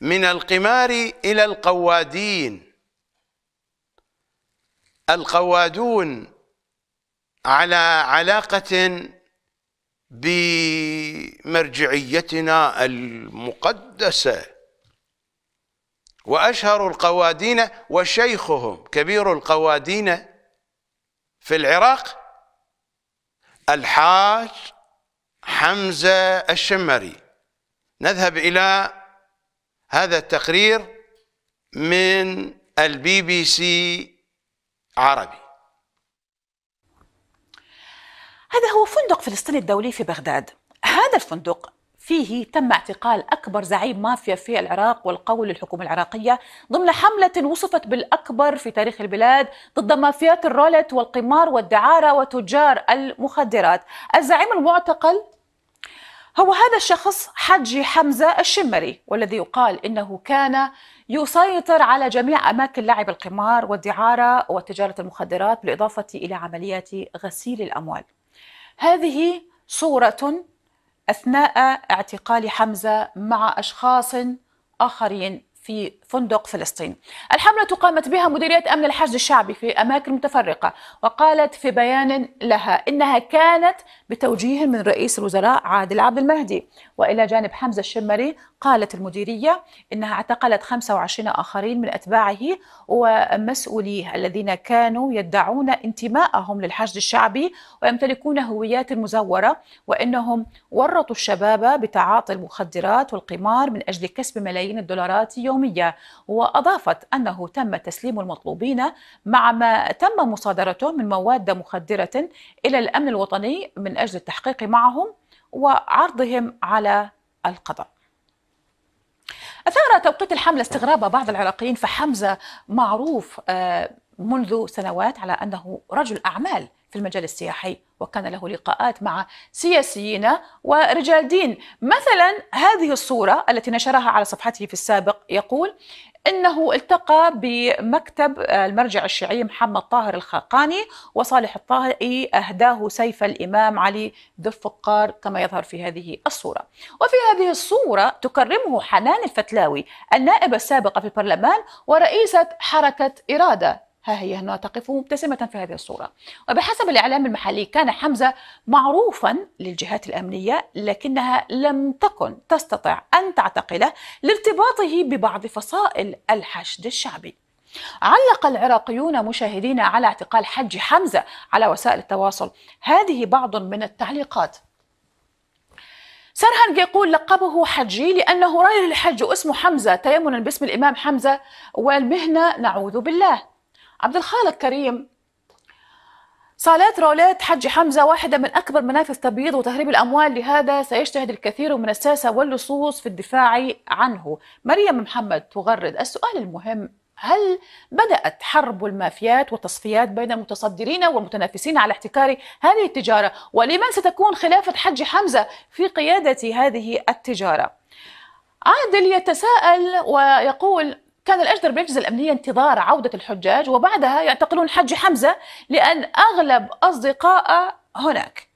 من القمار إلى القوادين. القوادون على علاقة بمرجعيتنا المقدسة، وأشهر القوادين وشيخهم كبير القوادين في العراق الحاج حمزة الشمري. نذهب إلى هذا التقرير من BBC عربي. هذا هو فندق فلسطين الدولي في بغداد. هذا الفندق فيه تم اعتقال أكبر زعيم مافيا في العراق والقول للحكومة العراقية ضمن حملة وصفت بالأكبر في تاريخ البلاد ضد مافيات الرولت والقمار والدعارة وتجار المخدرات. الزعيم المعتقل هو هذا الشخص حجي حمزة الشمري، والذي يقال إنه كان يسيطر على جميع أماكن لعب القمار والدعارة وتجارة المخدرات، بالإضافة إلى عمليات غسيل الأموال. هذه صورة أثناء اعتقال حمزة مع أشخاص آخرين في فندق فلسطين. الحملة قامت بها مديرية أمن الحشد الشعبي في أماكن متفرقة، وقالت في بيان لها إنها كانت بتوجيه من رئيس الوزراء عادل عبد المهدي. وإلى جانب حمزة الشمري قالت المديرية إنها اعتقلت 25 آخرين من أتباعه ومسؤوليه الذين كانوا يدعون انتماءهم للحشد الشعبي ويمتلكون هويات مزورة، وإنهم ورطوا الشباب بتعاطي المخدرات والقمار من أجل كسب ملايين الدولارات يومية. وأضافت أنه تم تسليم المطلوبين مع ما تم مصادرته من مواد مخدرة إلى الأمن الوطني من أجل التحقيق معهم وعرضهم على القضاء. أثار توقيت الحملة استغراب بعض العراقيين، فحمزة معروف منذ سنوات على أنه رجل أعمال في المجال السياحي، وكان له لقاءات مع سياسيين ورجال دين. مثلا هذه الصورة التي نشرها على صفحته في السابق يقول إنه التقى بمكتب المرجع الشيعي محمد طاهر الخاقاني، وصالح الطائي أهداه سيف الإمام علي ذو الفقار كما يظهر في هذه الصورة. وفي هذه الصورة تكرمه حنان الفتلاوي النائبة السابقة في البرلمان ورئيسة حركة إرادة. ها هي هنا تقف مبتسمة في هذه الصورة. وبحسب الإعلام المحلي كان حمزة معروفا للجهات الأمنية، لكنها لم تكن تستطع أن تعتقله لارتباطه ببعض فصائل الحشد الشعبي. علق العراقيون مشاهدين على اعتقال حجي حمزة على وسائل التواصل. هذه بعض من التعليقات. سرهنج يقول لقبه حجي لأنه راجل الحج واسمه حمزة تيمنا باسم الإمام حمزة والمهنة نعوذ بالله. عبد الخالق كريم، صالات رولات حج حمزة واحدة من أكبر منافذ تبييض وتهريب الأموال، لهذا سيجتهد الكثير من الساسة واللصوص في الدفاع عنه. مريم محمد تغرد السؤال المهم، هل بدأت حرب المافيات والتصفيات بين المتصدرين والمتنافسين على احتكار هذه التجارة؟ ولمن ستكون خلافة حج حمزة في قيادة هذه التجارة؟ عادل يتساءل ويقول كان الأجدر بالأجهزة الأمنية انتظار عودة الحجاج وبعدها يعتقلون حجي حمزة لأن أغلب أصدقائه هناك.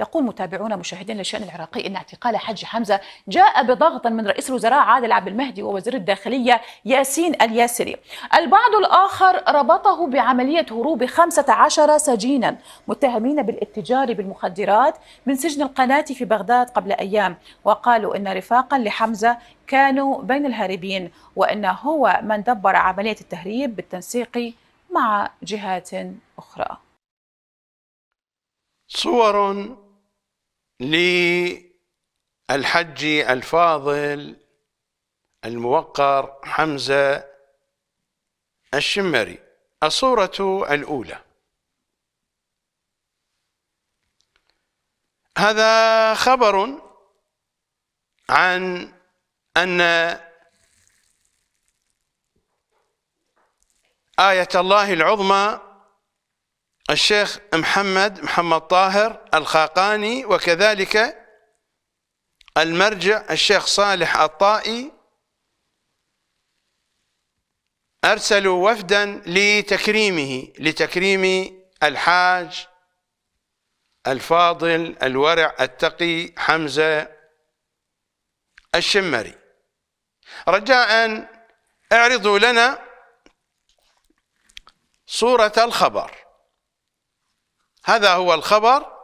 يقول متابعون مشاهدين للشأن العراقي إن اعتقال حجي حمزة جاء بضغط من رئيس الوزراء عادل عبد المهدي ووزير الداخلية ياسين الياسري. البعض الآخر ربطه بعملية هروب 15 سجينا متهمين بالاتجار بالمخدرات من سجن القناة في بغداد قبل أيام، وقالوا إن رفاقا لحمزة كانوا بين الهاربين وإن هو من دبر عملية التهريب بالتنسيق مع جهات أخرى. صور للحج الفاضل الموقر حمزة الشمري. الصورة الأولى هذا خبر عن أن آية الله العظمى الشيخ محمد طاهر الخاقاني وكذلك المرجع الشيخ صالح الطائي أرسلوا وفدا لتكريم الحاج الفاضل الورع التقي حمزة الشمري. رجاء اعرضوا لنا صورة الخبر. هذا هو الخبر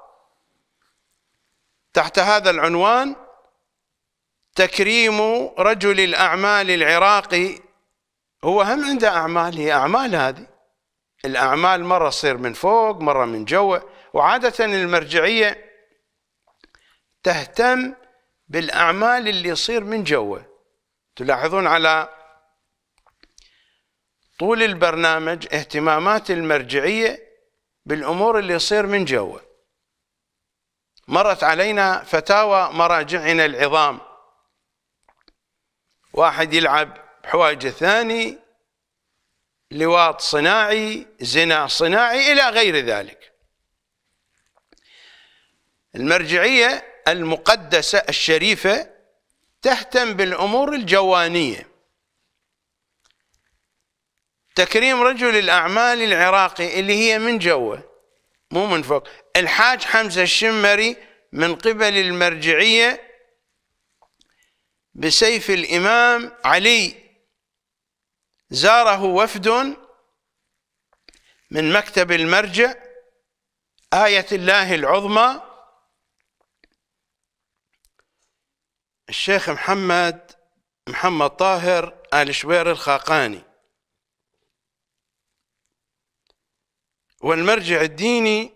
تحت هذا العنوان: تكريم رجل الأعمال العراقي. هو هم عنده أعمال، هي أعمال، هذه الأعمال مرة تصير من فوق مرة من جوا، وعادة المرجعية تهتم بالأعمال اللي يصير من جوا. تلاحظون على طول البرنامج اهتمامات المرجعية بالأمور اللي يصير من جوا. مرت علينا فتاوى مراجعنا العظام، واحد يلعب بحوايج الثاني، لواط صناعي، زنا صناعي، إلى غير ذلك. المرجعية المقدسة الشريفة تهتم بالأمور الجوانية. تكريم رجل الأعمال العراقي اللي هي من جوا مو من فوق. الحاج حمزة الشمري من قبل المرجعية بسيف الإمام علي زاره وفد من مكتب المرجع آية الله العظمى. الشيخ محمد طاهر الشبير الخاقاني، والمرجع الديني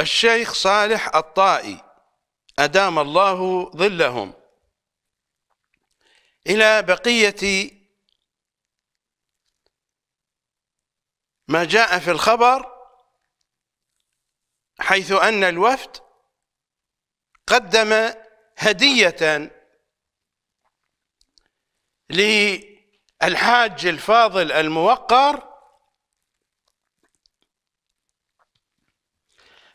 الشيخ صالح الطائي أدام الله ظلهم، إلى بقية ما جاء في الخبر، حيث أن الوفد قدم هدية للحاج الفاضل الموقر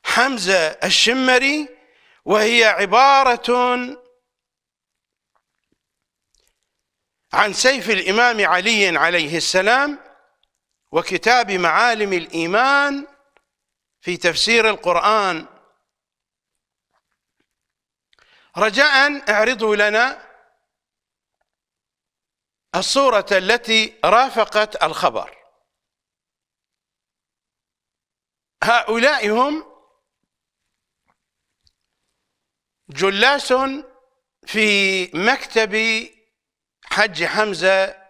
حمزة الشمري، وهي عبارة عن سيف الإمام علي عليه السلام وكتاب معالم الإيمان في تفسير القرآن. رجاء اعرضوا لنا الصورة التي رافقت الخبر. هؤلاء هم جلاس في مكتب حج حمزة.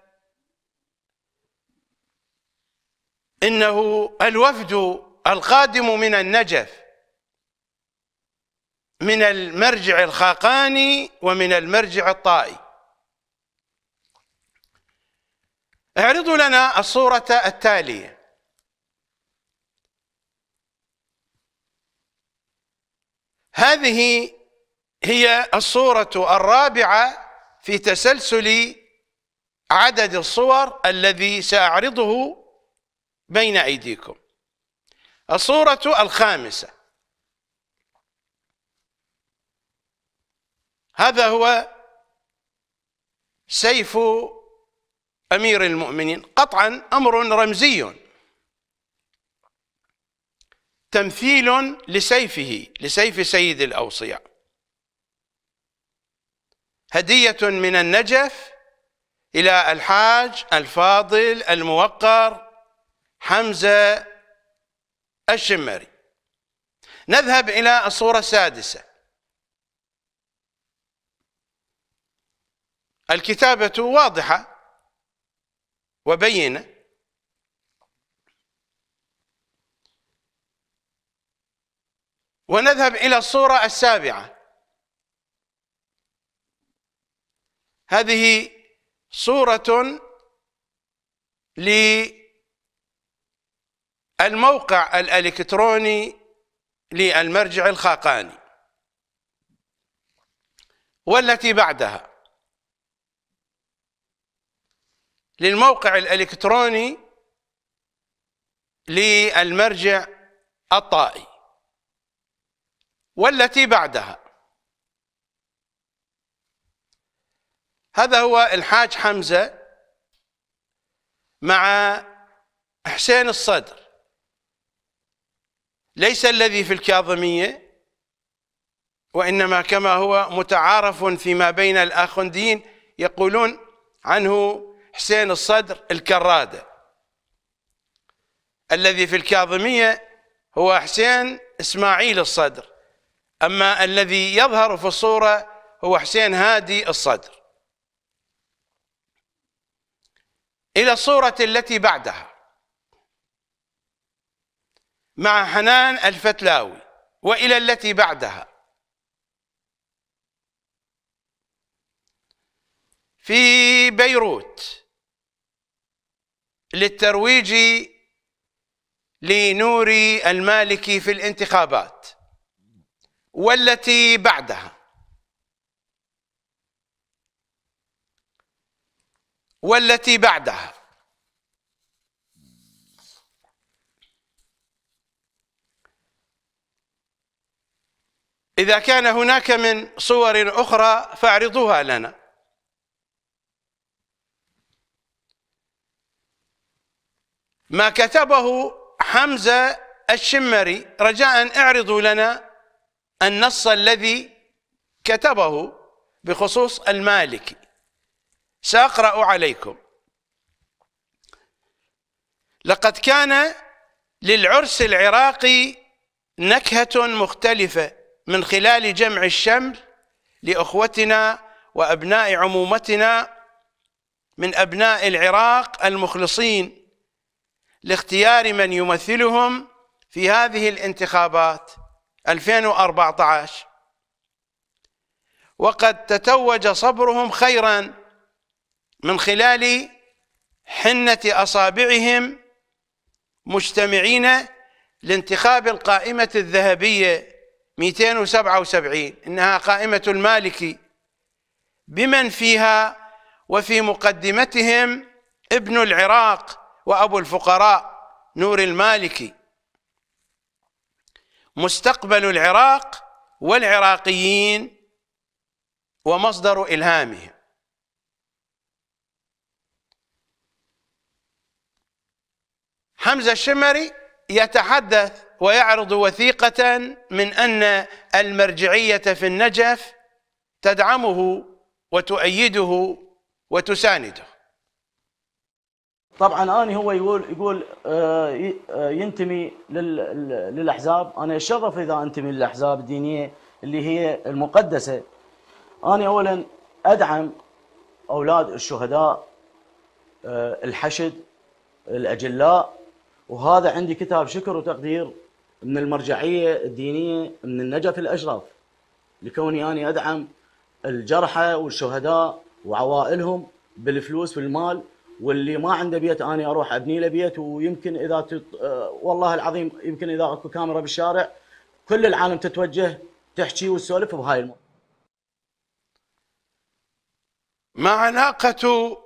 إنه الوفد القادم من النجف من المرجع الخاقاني ومن المرجع الطائي. اعرضوا لنا الصورة التالية: هذه هي الصورة الرابعة في تسلسل عدد الصور الذي سأعرضه بين أيديكم. الصورة الخامسة، هذا هو سيف أمير المؤمنين، قطعا أمر رمزي، تمثيل لسيفه، لسيف سيد الأوصياء، هدية من النجف إلى الحاج الفاضل الموقر حمزة الشمري. نذهب إلى الصورة السادسة، الكتابة واضحة وبينة، ونذهب إلى الصورة السابعة. هذه صورة للموقع الإلكتروني للمرجع الخاقاني. والتي بعدها للموقع الإلكتروني للمرجع الطائي. والتي بعدها، هذا هو الحاج حمزة مع حسين الصدر، ليس الذي في الكاظمية وإنما كما هو متعارف فيما بين الآخونديين يقولون عنه حسين الصدر الكرادة. الذي في الكاظمية هو حسين إسماعيل الصدر، أما الذي يظهر في الصورة هو حسين هادي الصدر. إلى الصورة التي بعدها مع حنان الفتلاوي، وإلى التي بعدها. في بيروت للترويج لنوري المالكي في الانتخابات، والتي بعدها، والتي بعدها. إذا كان هناك من صور أخرى فاعرضوها لنا. ما كتبه حمزة الشمري، رجاء اعرضوا لنا النص الذي كتبه بخصوص المالكي. سأقرأ عليكم. لقد كان للعرس العراقي نكهة مختلفة من خلال جمع الشمل لأخوتنا وأبناء عمومتنا من أبناء العراق المخلصين لاختيار من يمثلهم في هذه الانتخابات 2014، وقد تتوج صبرهم خيرا من خلال حنة أصابعهم مجتمعين لانتخاب القائمة الذهبية 277، إنها قائمة المالكي، بمن فيها وفي مقدمتهم ابن العراق وأبو الفقراء نوري المالكي، مستقبل العراق والعراقيين ومصدر إلهامهم. حمزة الشمري يتحدث ويعرض وثيقة من أن المرجعية في النجف تدعمه وتؤيده وتسانده. طبعا أنا هو يقول ينتمي للأحزاب. أنا أشرف إذا أنتمي للأحزاب الدينية اللي هي المقدسة. أنا أولا أدعم أولاد الشهداء الحشد الأجلاء، وهذا عندي كتاب شكر وتقدير من المرجعية الدينية من النجف الأشرف، لكوني أنا أدعم الجرحى والشهداء وعوائلهم بالفلوس والمال، واللي ما عنده بيت انا اروح ابني له بيت، ويمكن اذا والله العظيم يمكن اذا اكو كاميرا بالشارع كل العالم تتوجه تحكي وتسولف بهاي الموضوع. ما علاقة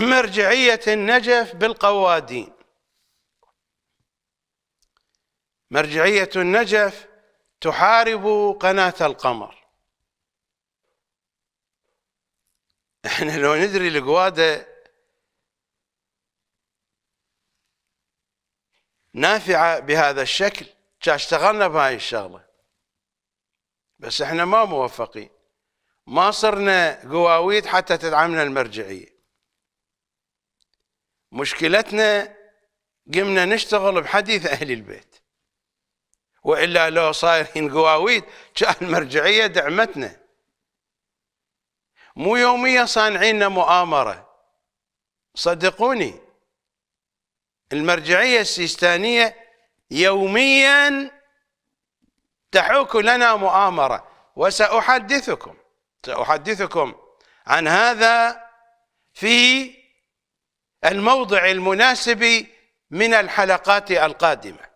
مرجعية النجف بالقوادين؟ مرجعية النجف تحارب قناة القمر. احنا لو ندري القواده نافعة بهذا الشكل كان اشتغلنا بهاي الشغلة، بس احنا ما موفقين، ما صرنا قواويد حتى تدعمنا المرجعية. مشكلتنا قمنا نشتغل بحديث أهل البيت، وإلا لو صايرين قواويد كان المرجعية دعمتنا. مو يومية صانعيننا مؤامرة، صدقوني. المرجعية السيستانية يوميا تحوك لنا مؤامرة، وسأحدثكم عن هذا في الموضع المناسب من الحلقات القادمة.